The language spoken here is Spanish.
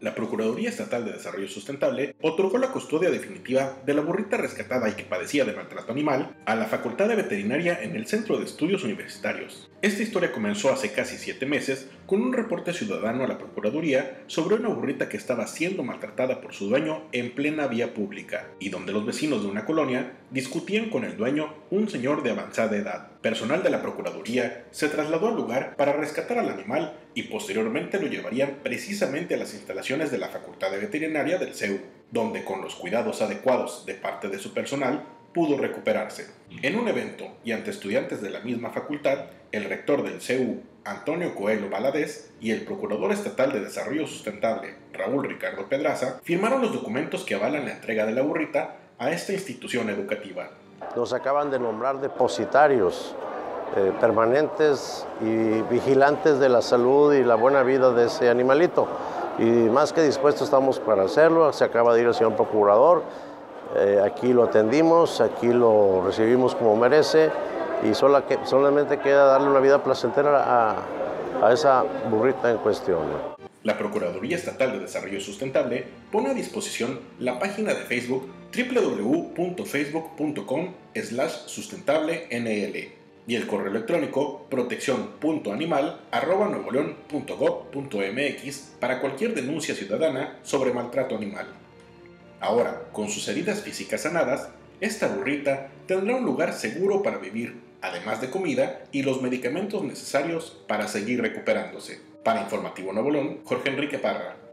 la Procuraduría Estatal de Desarrollo Sustentable otorgó la custodia definitiva de la burrita rescatada y que padecía de maltrato animal a la Facultad de Veterinaria en el Centro de Estudios Universitarios. Esta historia comenzó hace casi 7 meses con un reporte ciudadano a la Procuraduría sobre una burrita que estaba siendo maltratada por su dueño en plena vía pública y donde los vecinos de una colonia discutían con el dueño, un señor de avanzada edad. Personal de la Procuraduría se trasladó al lugar para rescatar al animal y posteriormente lo llevarían precisamente a las instalaciones de la Facultad de Veterinaria del CEU, donde con los cuidados adecuados de parte de su personal pudo recuperarse. En un evento y ante estudiantes de la misma facultad, el rector del CEU, Antonio Coelho Valadés, y el Procurador Estatal de Desarrollo Sustentable, Raúl Ricardo Pedraza, firmaron los documentos que avalan la entrega de la burrita a esta institución educativa. Nos acaban de nombrar depositarios permanentes y vigilantes de la salud y la buena vida de ese animalito. Y más que dispuestos estamos para hacerlo. Se acaba de ir el señor procurador, aquí lo atendimos, aquí lo recibimos como merece y solamente queda darle una vida placentera a esa burrita en cuestión, ¿no? La Procuraduría Estatal de Desarrollo Sustentable pone a disposición la página de Facebook www.facebook.com/sustentablenl y el correo electrónico proteccion.animal@nuevoleon.gov.mx para cualquier denuncia ciudadana sobre maltrato animal. Ahora, con sus heridas físicas sanadas, esta burrita tendrá un lugar seguro para vivir, además de comida y los medicamentos necesarios para seguir recuperándose. Para Informativo Nuevo León, Jorge Enrique Parra.